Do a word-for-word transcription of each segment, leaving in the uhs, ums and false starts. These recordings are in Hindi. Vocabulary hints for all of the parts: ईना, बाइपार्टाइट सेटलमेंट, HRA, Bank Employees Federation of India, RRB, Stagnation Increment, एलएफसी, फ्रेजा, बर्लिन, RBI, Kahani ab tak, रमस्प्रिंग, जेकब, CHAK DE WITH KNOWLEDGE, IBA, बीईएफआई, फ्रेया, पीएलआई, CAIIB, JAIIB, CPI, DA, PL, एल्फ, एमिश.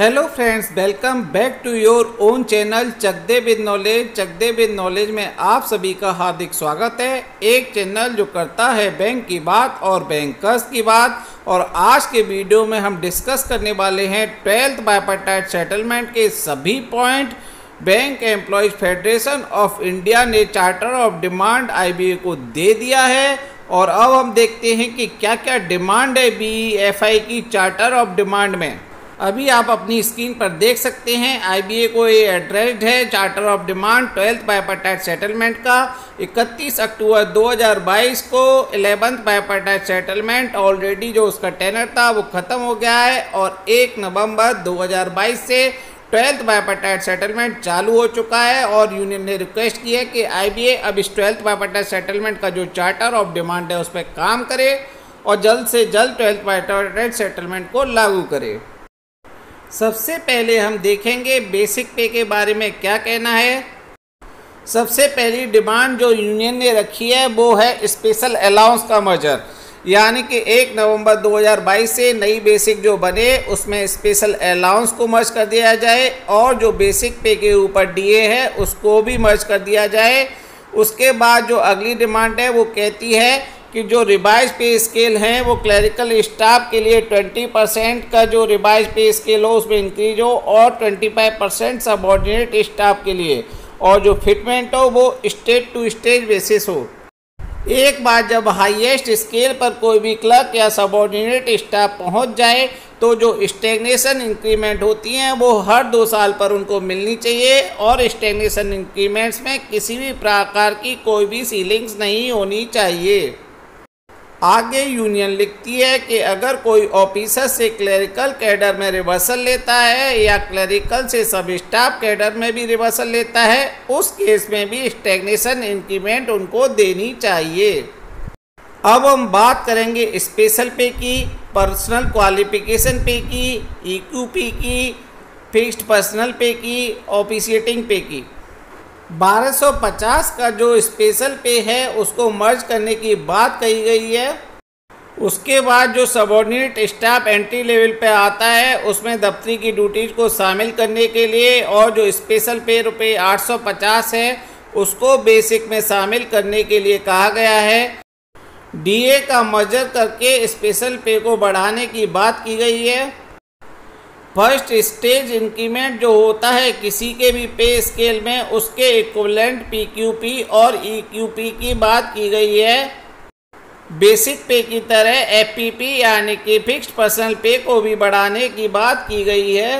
Hello friends, welcome back to your own channel Chak De with knowledge. Chak De with knowledge में आप सभी का हार्दिक स्वागत है। एक चैनल जो करता है बैंक की बात और बैंकर्स की बात। और आज के वीडियो में हम डिस्कस करने वाले हैं ट्वेल्थ बाइपार्टाइट सेटलमेंट के सभी point. Bank employees federation of India ने charter of demand I B A को दे दिया है और अब हम देखते हैं कि क्या क्या डिमांड है बी ई एफ आई की चार्टर ऑफ डिमांड में। अभी आप अपनी स्क्रीन पर देख सकते हैं आई बी ए को ये एड्रेस्ड है charter of demand twelfth बाइपार्टाइट सेटलमेंट का। इकतीस अक्टूबर दो हज़ार बाईस को इलेवेंथ बाइपार्टाइट सेटलमेंट ऑलरेडी जो उसका टेनर था वो ख़त्म हो गया है और एक नवंबर दो हज़ार बाईस से ट्वेल्थ बाइपार्टाइट सेटलमेंट चालू हो चुका है। और यूनियन ने रिक्वेस्ट की है कि आई बी ए अब इस ट्वेल्थ बाइपार्टाइट सेटलमेंट का जो चार्टर ऑफ डिमांड है उस पर काम करे और जल्द से जल्द ट्वेल्थ बाइपार्टाइट सेटलमेंट को लागू करे। सबसे पहले हम देखेंगे बेसिक पे के बारे में क्या कहना है। सबसे पहली डिमांड जो यूनियन ने रखी है वो है स्पेशल अलाउंस का मर्जर, यानी कि एक नवंबर दो हज़ार बाईस से नई बेसिक जो बने उसमें स्पेशल अलाउंस को मर्ज कर दिया जाए और जो बेसिक पे के ऊपर डी ए है उसको भी मर्ज कर दिया जाए। उसके बाद जो अगली डिमांड है वो कहती है कि जो रिवाइज पे स्केल हैं वो क्लरिकल स्टाफ के लिए बीस परसेंट का जो रिवाइज पे स्केल हो उसमें इंक्रीज हो और पच्चीस परसेंट सबऑर्डिनेट स्टाफ के लिए, और जो फिटमेंट हो वो स्टेट टू स्टेट बेसिस हो। एक बार जब हाईएस्ट स्केल पर कोई भी क्लर्क या सबऑर्डिनेट स्टाफ पहुंच जाए तो जो स्टेगनेशन इंक्रीमेंट होती हैं वो हर दो साल पर उनको मिलनी चाहिए और स्टेगनेशन इंक्रीमेंट्स में किसी भी प्रकार की कोई भी सीलिंग्स नहीं होनी चाहिए। आगे यूनियन लिखती है कि अगर कोई ऑफिसर से क्लरिकल कैडर में रिवर्सल लेता है या क्लरिकल से सब स्टाफ कैडर में भी रिवर्सल लेता है उस केस में भी स्टैग्नेशन इंक्रीमेंट उनको देनी चाहिए। अब हम बात करेंगे स्पेशल पे की, पर्सनल क्वालिफिकेशन पे की, ई क्यू पी की, फिक्स्ड पर्सनल पे की, ऑफिशिएटिंग पे की। बारह सौ पचास का जो स्पेशल पे है उसको मर्ज करने की बात कही गई है। उसके बाद जो सबऑर्डिनेट स्टाफ एंट्री लेवल पे आता है उसमें दफ्तरी की ड्यूटीज को शामिल करने के लिए और जो स्पेशल पे रुपये आठ सौ पचास है उसको बेसिक में शामिल करने के लिए कहा गया है। डी ए का मर्जर करके स्पेशल पे को बढ़ाने की बात की गई है। फर्स्ट स्टेज इंक्रीमेंट जो होता है किसी के भी पे स्केल में उसके इक्विवेलेंट पी क्यू पी और ई क्यू पी की बात की गई है। बेसिक पे की तरह एफ पी पी यानी कि फिक्स्ड पर्सनल पे को भी बढ़ाने की बात की गई है।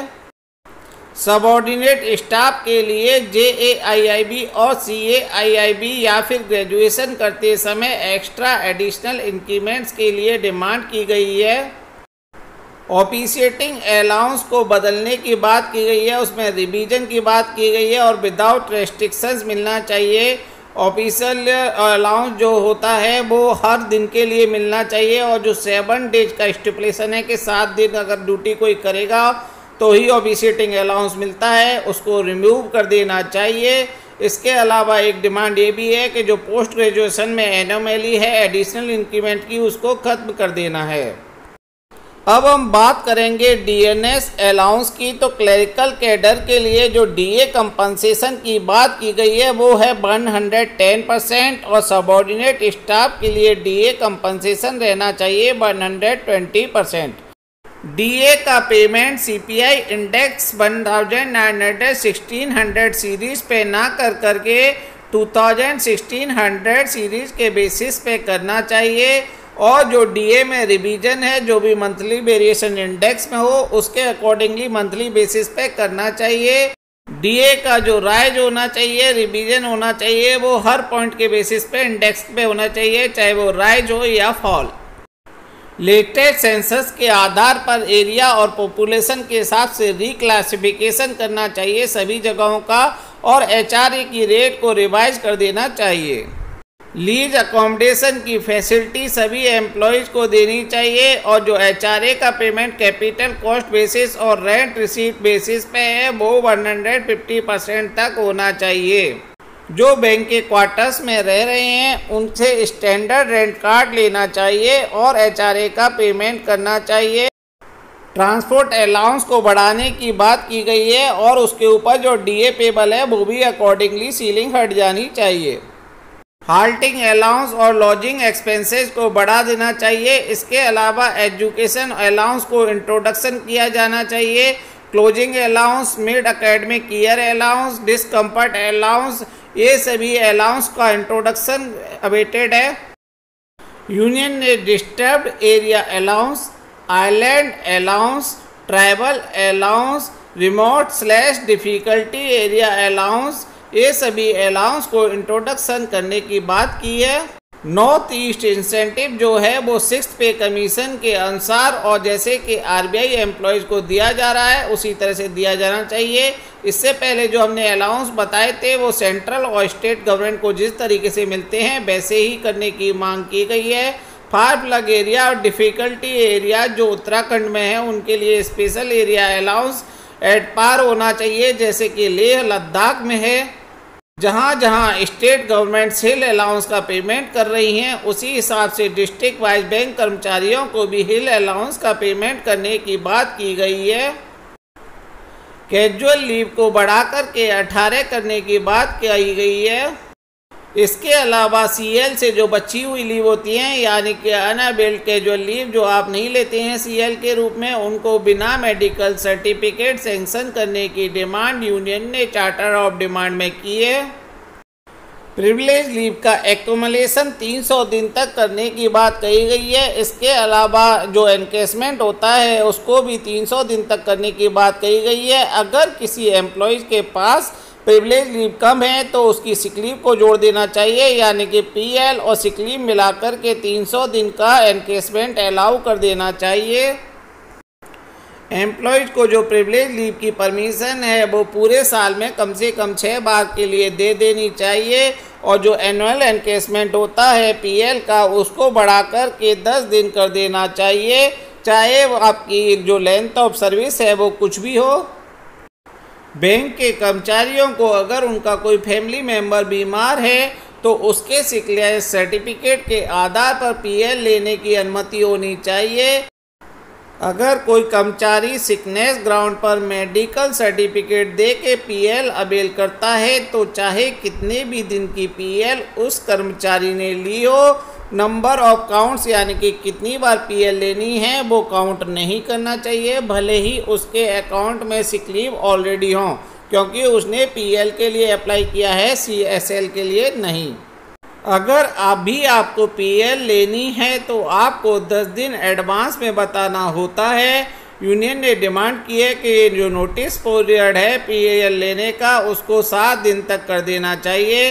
सबऑर्डिनेट स्टाफ के लिए जे ए आई आई बी और सी ए आई आई बी या फिर ग्रेजुएशन करते समय एक्स्ट्रा एडिशनल इंक्रीमेंट्स के लिए डिमांड की गई है। ऑफिशिएटिंग अलाउंस को बदलने की बात की गई है, उसमें रिवीजन की बात की गई है और विदाउट रेस्ट्रिक्शंस मिलना चाहिए। ऑफिशियल अलाउंस जो होता है वो हर दिन के लिए मिलना चाहिए और जो सेवन डेज का स्टिपुलेशन है कि सात दिन अगर ड्यूटी कोई करेगा तो ही ऑफिशिएटिंग अलाउंस मिलता है, उसको रिमूव कर देना चाहिए। इसके अलावा एक डिमांड ये भी है कि जो पोस्ट ग्रेजुएशन में एनोमेली है एडिशनल इंक्रीमेंट की उसको खत्म कर देना है। अब हम बात करेंगे डी एन एस अलाउंस की। तो क्लरिकल कैडर के लिए जो डी ए कंपनसेशन की बात की गई है वो है एक सौ दस परसेंट और सबऑर्डिनेट स्टाफ के लिए डी ए कंपनसेशन रहना चाहिए एक सौ बीस परसेंट। डी ए का payment C P I index उन्नीस सौ सोलह सीरीज़ पे ना कर करके सोलह सौ सीरीज़ के बेसिस पे करना चाहिए। और जो डी ए में रिवीजन है जो भी मंथली वेरिएशन इंडेक्स में हो उसके अकॉर्डिंगली मंथली बेसिस पे करना चाहिए। डी ए का जो राइज होना चाहिए, रिवीजन होना चाहिए, वो हर पॉइंट के बेसिस पे इंडेक्स पे होना चाहिए, चाहे वो राइज हो या फॉल। लेटेस्ट सेंसस के आधार पर एरिया और पॉपुलेशन के हिसाब से रिक्लासिफिकेशन करना चाहिए सभी जगहों का और एच आर ए की रेट को रिवाइज कर देना चाहिए। लीज अकोमोडेशन की फैसिलिटी सभी एम्प्लॉयज़ को देनी चाहिए और जो एच आर ए का पेमेंट कैपिटल कॉस्ट बेसिस और रेंट रिसीट बेसिस पे है वो एक सौ पचास परसेंट तक होना चाहिए। जो बैंक के क्वार्टर्स में रह रहे हैं उनसे स्टैंडर्ड रेंट कार्ड लेना चाहिए और एच आर ए का पेमेंट करना चाहिए। ट्रांसपोर्ट अलाउंस को बढ़ाने की बात की गई है और उसके ऊपर जो डीए पेबल है वो भी अकॉर्डिंगली सीलिंग हट जानी चाहिए। हाल्टिंग अलाउंस और लॉजिंग एक्सपेंसेस को बढ़ा देना चाहिए। इसके अलावा एजुकेशन अलाउंस को इंट्रोडक्शन किया जाना चाहिए। Closing allowance, mid academic year allowance, discomfort allowance, ये सभी अलाउंस का इंट्रोडक्शन अवेटेड है। यूनियन ने disturbed area allowance, island allowance, tribal allowance, remote slash difficulty area allowance, ये सभी अलाउंस को इंट्रोडक्शन करने की बात की है। नॉर्थ ईस्ट इंसेंटिव जो है वो सिक्स्थ पे कमीशन के अनुसार और जैसे कि आरबीआई एम्प्लॉयज़ को दिया जा रहा है उसी तरह से दिया जाना चाहिए। इससे पहले जो हमने अलाउंस बताए थे वो सेंट्रल और स्टेट गवर्नमेंट को जिस तरीके से मिलते हैं वैसे ही करने की मांग की गई है। फार फ्लग एरिया और डिफ़िकल्टी एरिया जो उत्तराखंड में है उनके लिए special area allowance at par होना चाहिए, जैसे कि लेह लद्दाख में है। जहाँ जहाँ स्टेट गवर्नमेंट हिल अलाउंस का पेमेंट कर रही हैं उसी हिसाब से डिस्ट्रिक्ट वाइज बैंक कर्मचारियों को भी हिल अलाउंस का पेमेंट करने की बात की गई है। कैजुअल लीव को बढ़ाकर के अठारह करने की बात की गई है। इसके अलावा सीएल से जो बची हुई लीव होती हैं यानी कि अनअवेल्ड कैजुअल लीव जो आप नहीं लेते हैं सीएल के रूप में, उनको बिना मेडिकल सर्टिफिकेट सैंक्शन करने की डिमांड यूनियन ने चार्टर ऑफ डिमांड में की है। प्रिविलेज लीव का एक्युमुलेशन तीन सौ दिन तक करने की बात कही गई है। इसके अलावा जो एनकेशमेंट होता है उसको भी तीन सौ दिन तक करने की बात कही गई है। अगर किसी एम्प्लॉयज़ के पास प्रिविलेज लीव कम है तो उसकी सिक लीव को जोड़ देना चाहिए, यानी कि पीएल और सिक लीव मिलाकर के तीन सौ दिन का एनकेशमेंट अलाउ कर देना चाहिए। एम्प्लॉयज़ को जो प्रिविलेज लीव की परमिशन है वो पूरे साल में कम से कम छः बार के लिए दे देनी चाहिए और जो एनुअल एनकेशमेंट होता है पीएल का उसको बढ़ाकर के दस दिन कर देना चाहिए, चाहे आपकी जो लेंथ ऑफ सर्विस है वो कुछ भी हो। बैंक के कर्मचारियों को अगर उनका कोई फैमिली मेंबर बीमार है तो उसके सिक लीव सर्टिफिकेट के आधार पर पीएल लेने की अनुमति होनी चाहिए। अगर कोई कर्मचारी सिकनेस ग्राउंड पर मेडिकल सर्टिफिकेट दे के पीएल अवेल करता है तो चाहे कितने भी दिन की पीएल उस कर्मचारी ने ली हो, नंबर ऑफ काउंट्स यानी कि कितनी बार पीएल लेनी है वो काउंट नहीं करना चाहिए, भले ही उसके अकाउंट में सिक लीव ऑलरेडी हों, क्योंकि उसने पीएल के लिए अप्लाई किया है, सीएसएल के लिए नहीं। अगर आप भी आपको पीएल लेनी है तो आपको दस दिन एडवांस में बताना होता है। यूनियन ने डिमांड की है कि जो नोटिस पीरियड है पीएल लेने का उसको सात दिन तक कर देना चाहिए।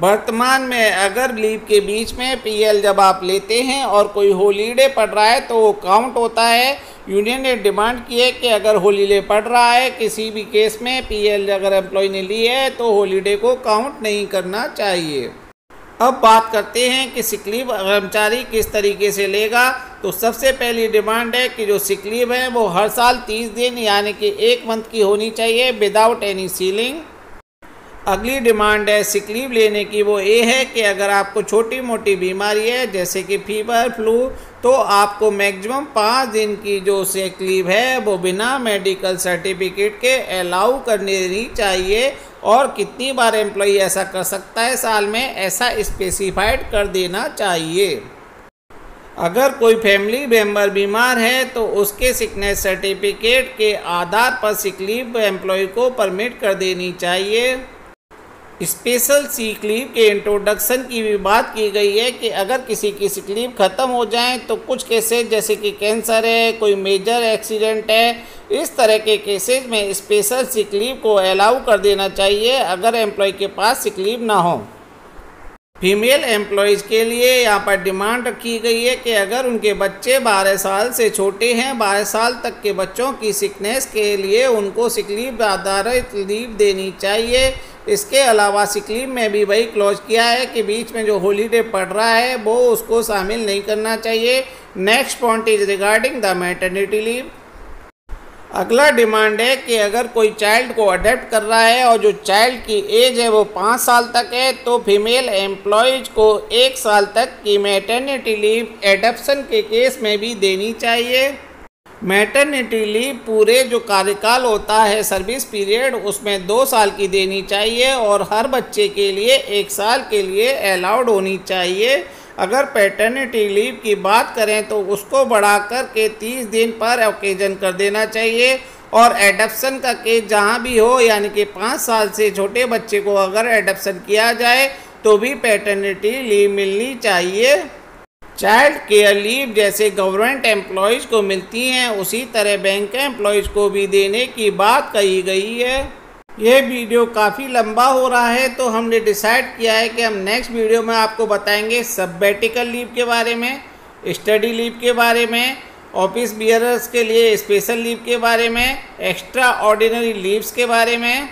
वर्तमान में अगर लीव के बीच में पीएल जब आप लेते हैं और कोई होलीडे पड़ रहा है तो वो काउंट होता है। यूनियन ने डिमांड की है कि अगर होलीडे पड़ रहा है किसी भी केस में पीएल अगर एम्प्लॉय ने ली है तो होलीडे को काउंट नहीं करना चाहिए। अब बात करते हैं कि सिक लीव कर्मचारी किस तरीके से लेगा, तो सबसे पहली डिमांड है कि जो सिक लीव है वो हर साल तीस दिन यानी कि एक मंथ की होनी चाहिए विदाउट एनी सीलिंग। अगली डिमांड है सिक लीव लेने की, वो ये है कि अगर आपको छोटी मोटी बीमारी है जैसे कि फीवर फ्लू तो आपको मैक्सिमम पाँच दिन की जो सिक लीव है वो बिना मेडिकल सर्टिफिकेट के अलाउ करने देनी चाहिए और कितनी बार एम्प्लॉई ऐसा कर सकता है साल में ऐसा स्पेसिफाइड कर देना चाहिए। अगर कोई फैमिली मेम्बर बीमार है तो उसके सिकनेस सर्टिफिकेट के आधार पर सिक लीव एम्प्लॉय को परमिट कर देनी चाहिए। स्पेशल सिक लीव के इंट्रोडक्शन की भी बात की गई है कि अगर किसी की सिक लीव ख़त्म हो जाए तो कुछ केसेज जैसे कि कैंसर है, कोई मेजर एक्सीडेंट है, इस तरह के केसेज में स्पेशल सिक लीव को अलाउ कर देना चाहिए अगर एम्प्लॉय के पास सिक लीव ना हो। फीमेल एम्प्लॉयज़ के लिए यहाँ पर डिमांड रखी गई है कि अगर उनके बच्चे बारह साल से छोटे हैं, बारह साल तक के बच्चों की सिकनेस के लिए उनको सिक लीव आधारित लीव देनी चाहिए। इसके अलावा सिक लीव में भी वही क्लॉज किया है कि बीच में जो हॉलीडे पड़ रहा है वो उसको शामिल नहीं करना चाहिए। Next point is regarding the maternity leave. अगला डिमांड है कि अगर कोई चाइल्ड को अडॉप्ट कर रहा है और जो चाइल्ड की एज है वो पाँच साल तक है तो फीमेल एम्प्लॉयज को एक साल तक की मैटरनिटी लीव एडॉप्शन के केस में भी देनी चाहिए। मैटरनिटी लीव पूरे जो कार्यकाल होता है सर्विस पीरियड उसमें दो साल की देनी चाहिए और हर बच्चे के लिए एक साल के लिए अलाउड होनी चाहिए। अगर पैटर्निटी लीव की बात करें तो उसको बढ़ा कर के तीस दिन पर ओकेजन कर देना चाहिए। और एडप्शन का केस जहां भी हो यानी कि पाँच साल से छोटे बच्चे को अगर एडप्शन किया जाए तो भी पैटर्निटी लीव मिलनी चाहिए। चाइल्ड केयर लीव जैसे गवर्नमेंट एम्प्लॉयज़ को मिलती हैं उसी तरह बैंक एम्प्लॉयज़ को भी देने की बात कही गई है। यह वीडियो काफ़ी लंबा हो रहा है तो हमने डिसाइड किया है कि हम नेक्स्ट वीडियो में आपको बताएंगे सबबैटिकल लीव के बारे में, स्टडी लीव के बारे में, ऑफिस बियरर्स के लिए स्पेशल लीव के बारे में, एक्स्ट्रा ऑर्डिनरी लीव्स के बारे में,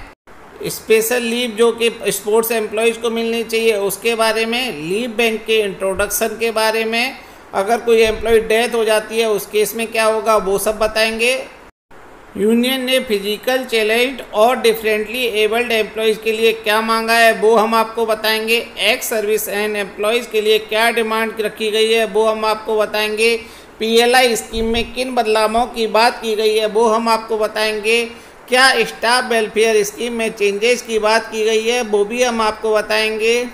स्पेशल लीव जो कि स्पोर्ट्स एम्प्लॉयज़ को मिलनी चाहिए उसके बारे में, लीव बैंक के इंट्रोडक्शन के बारे में, अगर कोई एम्प्लॉय डेथ हो जाती है उस केस में क्या होगा वो सब बताएंगे। यूनियन ने फिजिकल चैलेंज्ड और डिफरेंटली एबल्ड एम्प्लॉयज़ के लिए क्या मांगा है वो हम आपको बताएंगे। एक्स सर्विस एंड एम्प्लॉयज़ के लिए क्या डिमांड रखी गई है वो हम आपको बताएंगे। पीएलआई स्कीम में किन बदलावों की बात की गई है वो हम आपको बताएंगे। क्या स्टाफ वेलफेयर स्कीम में चेंजेस की बात की गई है वो भी हम आपको बताएंगे।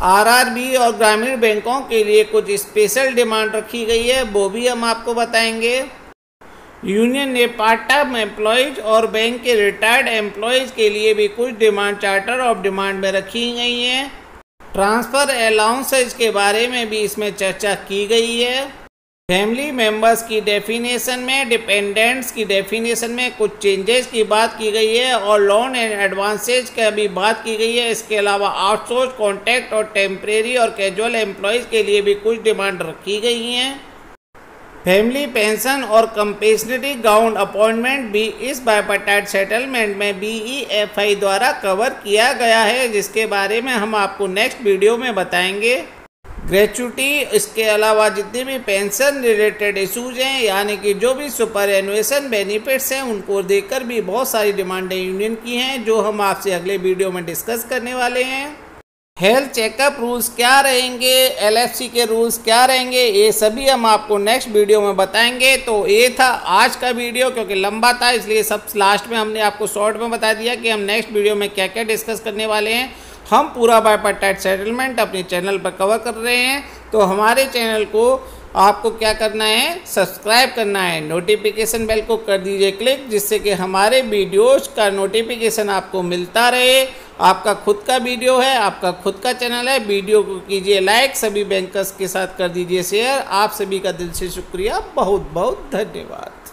आरआरबी और ग्रामीण बैंकों के लिए कुछ स्पेशल डिमांड रखी गई है वो भी हम आपको बताएंगे। यूनियन ने पार्ट टाइम एम्प्लॉयज़ और बैंक के रिटायर्ड एम्प्लॉयज़ के लिए भी कुछ डिमांड चार्टर ऑफ डिमांड में रखी गई हैं। ट्रांसफ़र अलाउंसेज के बारे में भी इसमें चर्चा की गई है। फैमिली मेंबर्स की डेफिनेशन में, डिपेंडेंट्स की डेफिनेशन में कुछ चेंजेस की बात की गई है और लोन एंड एडवांसेज का भी बात की गई है। इसके अलावा आउटसोर्स कॉन्ट्रैक्ट और टेम्परेरी और कैजुअल एम्प्लॉयज़ के लिए भी कुछ डिमांड रखी गई हैं। फैमिली पेंशन और कंपेंसेटरी ग्राउंड अपॉइंटमेंट भी इस बायपार्टाइट सेटलमेंट में बीईएफआई द्वारा कवर किया गया है जिसके बारे में हम आपको नेक्स्ट वीडियो में बताएंगे। ग्रेच्युटी, इसके अलावा जितने भी पेंशन रिलेटेड इशूज हैं यानी कि जो भी सुपर एनुएशन बेनिफिट्स हैं उनको देखकर भी बहुत सारी डिमांडें यूनियन की हैं जो हम आपसे अगले वीडियो में डिस्कस करने वाले हैं। हेल्थ चेकअप रूल्स क्या रहेंगे, एलएफसी के रूल्स क्या रहेंगे, ये सभी हम आपको नेक्स्ट वीडियो में बताएंगे। तो ये था आज का वीडियो, क्योंकि लंबा था इसलिए सब लास्ट में हमने आपको शॉर्ट में बता दिया कि हम नेक्स्ट वीडियो में क्या क्या डिस्कस करने वाले हैं। हम पूरा बायपार्टाइट सेटलमेंट अपने चैनल पर कवर कर रहे हैं तो हमारे चैनल को आपको क्या करना है, सब्सक्राइब करना है, नोटिफिकेशन बेल को कर दीजिए क्लिक जिससे कि हमारे वीडियोज़ का नोटिफिकेशन आपको मिलता रहे। आपका खुद का वीडियो है, आपका खुद का चैनल है, वीडियो को कीजिए लाइक, सभी बैंकर्स के साथ कर दीजिए शेयर। आप सभी का दिल से शुक्रिया, बहुत बहुत धन्यवाद।